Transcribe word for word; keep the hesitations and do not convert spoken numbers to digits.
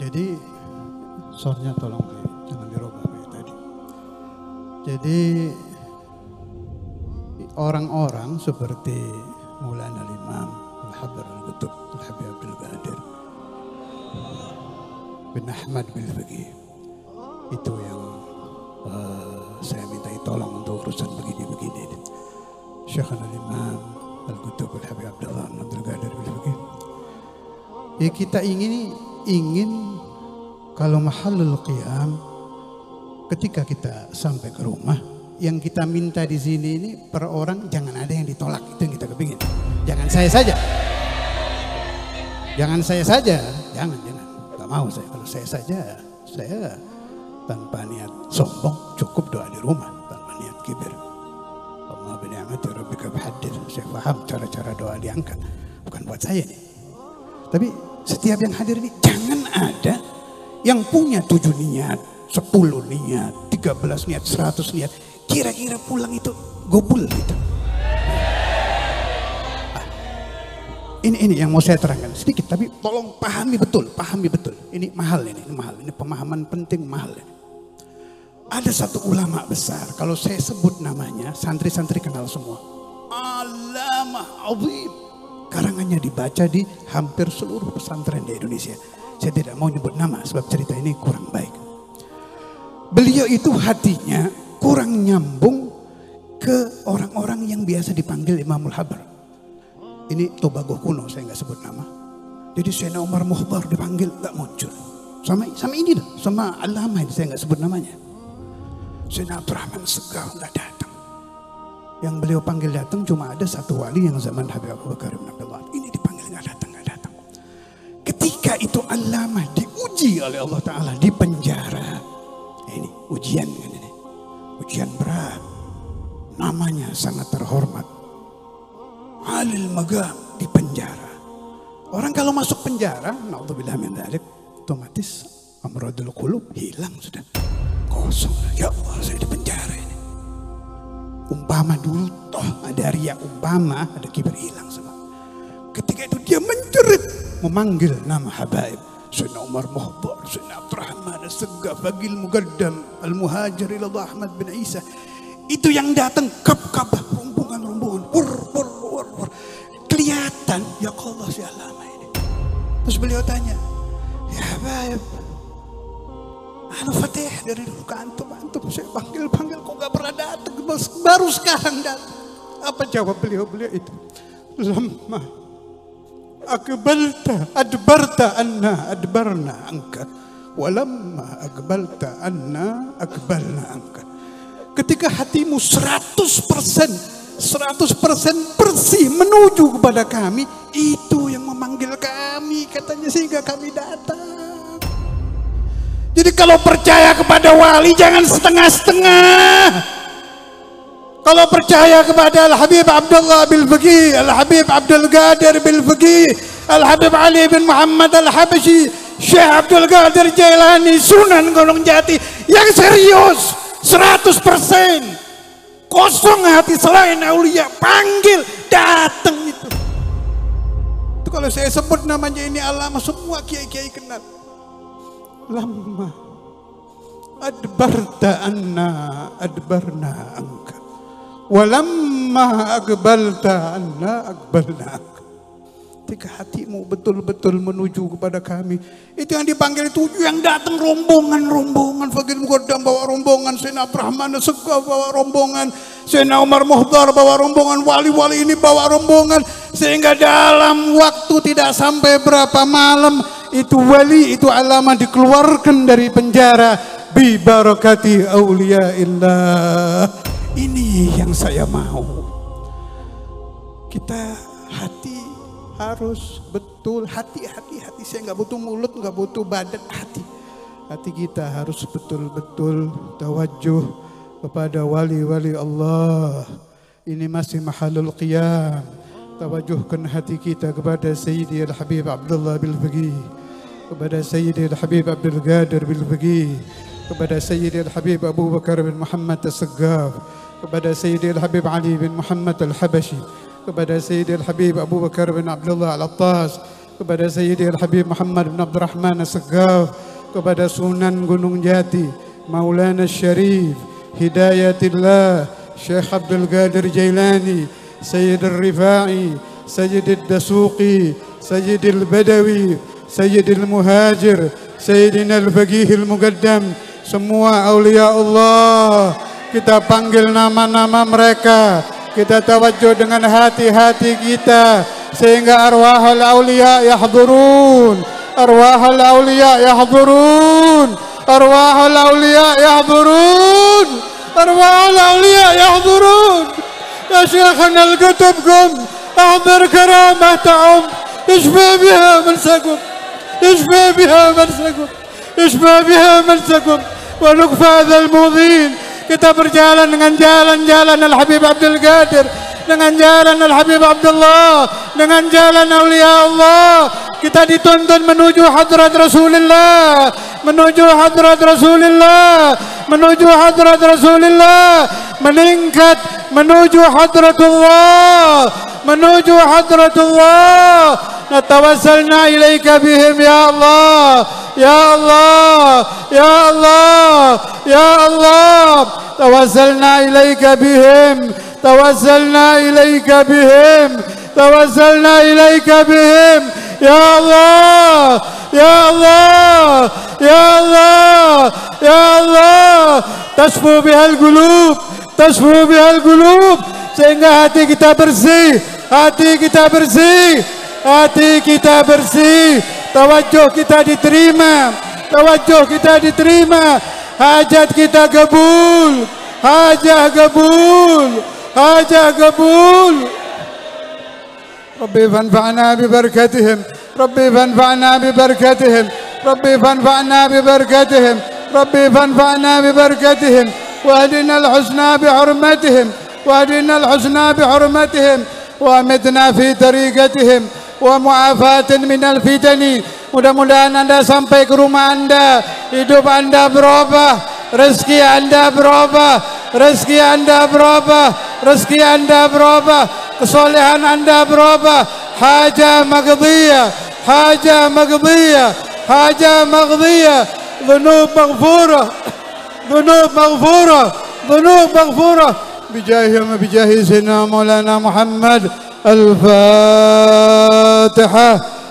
Jadi soundnya tolong jangan dirubah kayak tadi. Jadi orang-orang seperti Mulan al Imam, Al-Habbar, al Kutub, Al-Habib Abdul Qadir bin Muhammad Al-Bilfaqih, itu yang uh, saya minta tolong untuk urusan begini-begini. Syaikh al Imam, al Kutub, Al-Habib Abdullah Abdul Qadir Jailani. Ya, kita ingin ingin kalau mahallul qiyam, ketika kita sampai ke rumah, yang kita minta di sini ini per orang jangan ada yang ditolak, itu yang kita kepingin. Jangan saya saja, jangan saya saja, jangan jangan, nggak mau saya. Kalau saya saja, saya tanpa niat sombong, cukup doa di rumah tanpa niat kibir. Allah bin Amati Rabbika Hadir, saya paham cara-cara doa diangkat, bukan buat saya nih. Tapi setiap yang hadir ini jangan ada yang punya tujuh niat, sepuluh niat, tiga belas niat, seratus niat. Kira-kira pulang itu gobul gitu. Ah, ini ini yang mau saya terangkan sedikit, tapi tolong pahami betul, pahami betul. Ini mahal ini, ini mahal, ini pemahaman penting mahal. Ini. Ada satu ulama besar, kalau saya sebut namanya, santri-santri kenal semua. Alamah Azim. Karangannya dibaca di hampir seluruh pesantren di Indonesia. Saya tidak mau nyebut nama sebab cerita ini kurang baik. Beliau itu hatinya kurang nyambung ke orang-orang yang biasa dipanggil Imamul Habbar. Ini Tobago kuno, saya nggak sebut nama. Jadi Sayyidina Umar Mohbar dipanggil nggak muncul. Sama sama ini loh, sama Al-Lama ini saya nggak sebut namanya. Sayyidina Abdurrahman Segaw nggak datang. Yang beliau panggil datang cuma ada satu wali yang zaman Habib Abu Bakar bin Abdullah. Ini dipanggil nggak datang, nggak datang. Ketika itu Al-Lama diuji oleh Allah Ta'ala di penjara. Ini ujian kan ini. Ujian berat. Namanya sangat terhormat. Halil Maga di penjara. Orang kalau masuk penjara, naudzubillah min dzalik, otomatis amradul qulub hilang sudah. Kosong. Ya Allah, saya di penjara ini. Umpama dulu toh ada riya, umpama ada kibir, hilang semua. Ketika itu dia menjerit memanggil nama habaib, Sunaumar Mohbod, Suna Abraham, As-Saggaf, Al Muqaddam, al Muhajeriulah Ahmad bin Isa. Itu yang datang kap-kapah rombongan-rombongan, pur pur pur pur. Kelihatan ya Allah si Al-Lama ini. Terus beliau tanya, "Ya habaib, Anu Fatih dari dulu ke antum, antum saya panggil-panggil kok gak pernah datang, baru sekarang datang." Apa jawab beliau-beliau itu? Lama akbalta adbarta anna adbarna angka, walamma akbalta anna akbalna angka. Ketika hatimu seratus persen, seratus persen bersih menuju kepada kami, itu yang memanggil kami katanya sehingga kami datang. Jadi kalau percaya kepada wali jangan setengah-setengah. Kalau percaya kepada Al-Habib Abdullah Bilfaqih, Al-Habib Abdul Qadir Bilfaqih, Al-Habib Ali bin Muhammad Al-Habshi, Syaikh Abdul Qadir Jailani, Sunan Gunung Jati, yang serius seratus persen, kosong hati selain aulia, panggil datang itu. Itu kalau saya sebut namanya ini Al-Lama semua kiai-kiai kenal. Lama adbarta anna adbarna angka, walamma akbalta anna akbalna. Ketika hatimu betul-betul menuju kepada kami, itu yang dipanggil tujuh yang datang rombongan-rombongan. Fakir Muqaddam bawa rombongan, Sayyidina Abdurrahman Segaw bawa rombongan, Sayyidina Umar Mohbar bawa rombongan, wali-wali ini bawa rombongan, sehingga dalam waktu tidak sampai berapa malam itu wali, itu Al-Lama dikeluarkan dari penjara bi barakati auliyaillah. Ini yang saya mau. Kita hati harus betul, hati-hati, hati saya nggak butuh mulut, nggak butuh badan, hati. Hati kita harus betul-betul tawajjuh kepada wali-wali Allah. Ini masih mahalul qiyam. Tawajuhkan hati kita kepada Sayyidi Al-Habib Abdullah Bilfaqih, kepada Sayyidi Al-Habib Abdul Qadir Bilfaqih, kepada Sayyidi Al-Habib Abu Bakar bin Muhammad As-Sagaf, kepada Sayyidi Al-Habib Ali bin Muhammad Al-Habshi, kepada Sayyidi Al-Habib Abu Bakar bin Abdullah Al-Attas, kepada Sayyidi Al-Habib Muhammad bin Abdul Rahman As-Sagaf, kepada Sunan Gunung Jati, Mawlana Al-Shariif Hidayatillah, Syaikh Abdul Qadir Jailani, Sayyid Al-Rifa'i, Sayyid Al-Dasuqi, Sayyid Al-Badawi, Sayyid Al-Muhajir, Sayyidina Al-Bilfaqih Al-Muqaddam. Semua Aulia Allah, kita panggil nama-nama mereka, kita tawajjuh dengan hati-hati kita, sehingga arwahul awliya yahdurun, arwahul awliya yahdurun, arwahul awliya yahdurun, arwahul awliya yahdurun. Ya Syekhana al Kutub gum أحضر كرامة عم يشفى بها من سقم، يشفى بها من سقم، يشفى بها من سقم. ونكفى ذا المضين. Kita berjalan dengan jalan-jalan Al-Habib Abdul Qadir, dengan jalan Al-Habib Abdullah, dengan jalan Aulia Allah. Kita dituntun menuju hadrat Rasulullah, menuju hadrat Rasulullah, menuju hadrat Rasulullah, meningkat menuju hadratullah, menuju hadratullah. Natawassalna ilaika bihim ya Allah, ya Allah, ya Allah, ya Allah. Tawassalna ilaika bihim, tawassalna ilaika bihim, tawassalna ilaika bihim. Ya Allah, ya Allah, ya Allah, ya Allah. Tasfu bihal qulub, tasfu bihal qulub. Sehingga hati kita bersih, hati kita bersih, hati kita bersih. Tawajjuh kita diterima, tawajjuh kita diterima. Hajat kita kabul, hajah kabul, hajah kabul. Rabbi fanfa'na bi barakatihim, Rabbi fanfa'na bi barakatihim, Rabbi fanfa'na bi barakatihim, Rabbi fanfa'na bi barakatihim. Wahdina al-husna bi hurmatihim, wahdina al-husna bi hurmatihim. وأمتنا في طريقتهم ومعافاة من الفتن. Mudah-mudahan anda sampai ke rumah anda, hidup anda berubah, rezeki anda berubah, rezeki anda berubah, rezeki anda berubah, kesolehan anda berubah. Haja maqdiyah, haja maqdiyah, haja maqdiyah. Dhunub maghfurah, dhunub maghfurah, dhunub maghfurah. بجاه وبجاه سيدنا مولانا محمد الفاتحة.